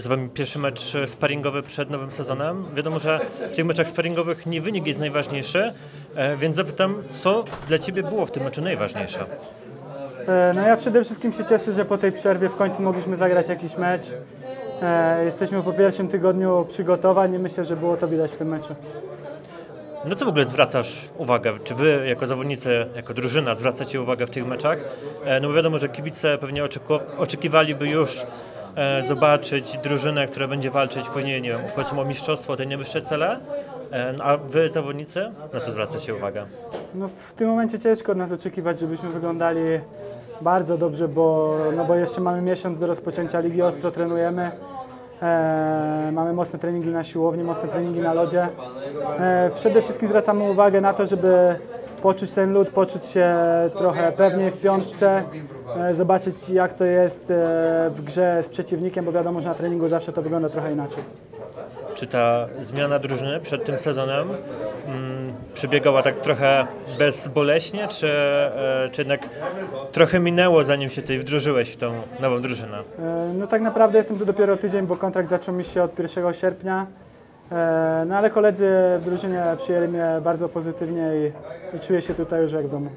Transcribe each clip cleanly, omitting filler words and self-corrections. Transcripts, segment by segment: nazywamy pierwszy mecz sparingowy przed nowym sezonem. Wiadomo, że w tych meczach sparingowych nie wynik jest najważniejszy, więc zapytam, co dla Ciebie było w tym meczu najważniejsze? No ja przede wszystkim się cieszę, że po tej przerwie w końcu mogliśmy zagrać jakiś mecz. Jesteśmy po pierwszym tygodniu przygotowań i myślę, że było to widać w tym meczu. No co w ogóle zwracasz uwagę? Czy Wy jako zawodnicy, jako drużyna zwracacie uwagę w tych meczach? No bo wiadomo, że kibice pewnie oczekiwaliby już zobaczyć drużynę, która będzie walczyć później, nie wiem, powiedzmy o mistrzostwo, o te najwyższe cele. A Wy zawodnicy, na co zwracacie uwagę? No w tym momencie ciężko od nas oczekiwać, żebyśmy wyglądali bardzo dobrze, bo jeszcze mamy miesiąc do rozpoczęcia ligi, ostro trenujemy. Mamy mocne treningi na siłowni, mocne treningi na lodzie. Przede wszystkim zwracamy uwagę na to, żeby poczuć ten lód, poczuć się trochę pewniej w piątce, zobaczyć jak to jest w grze z przeciwnikiem, bo wiadomo, że na treningu zawsze to wygląda trochę inaczej. Czy ta zmiana drużyny przed tym sezonem przebiegała tak trochę bezboleśnie, czy jednak trochę minęło, zanim się Ty wdrożyłeś w tą nową drużynę? No tak naprawdę jestem tu dopiero tydzień, bo kontrakt zaczął mi się od 1 sierpnia. No ale koledzy w drużynie przyjęli mnie bardzo pozytywnie i czuję się tutaj już jak w domu.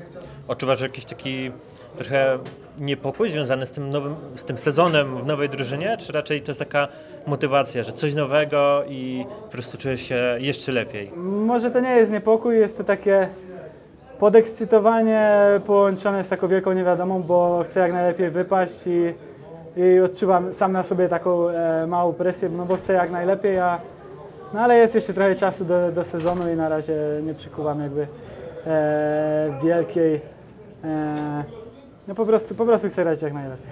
Odczuwasz jakiś taki trochę niepokój związany z tym sezonem w nowej drużynie, czy raczej to jest taka motywacja, że coś nowego i po prostu czujesz się jeszcze lepiej? Może to nie jest niepokój, jest to takie podekscytowanie połączone z taką wielką niewiadomą, bo chcę jak najlepiej wypaść i odczuwam sam na sobie taką małą presję, no bo chcę jak najlepiej, no ale jest jeszcze trochę czasu do sezonu i na razie nie przykuwam jakby wielkiej... No po prostu chcę grać jak najlepiej.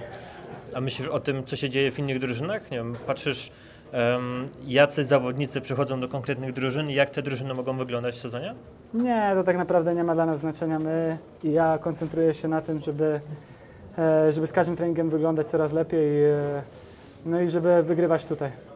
A myślisz o tym, co się dzieje w innych drużynach? Nie wiem, patrzysz, jacy zawodnicy przychodzą do konkretnych drużyn i jak te drużyny mogą wyglądać w sezonie? Nie, to tak naprawdę nie ma dla nas znaczenia. Ja koncentruję się na tym, żeby z każdym treningiem wyglądać coraz lepiej i żeby wygrywać tutaj.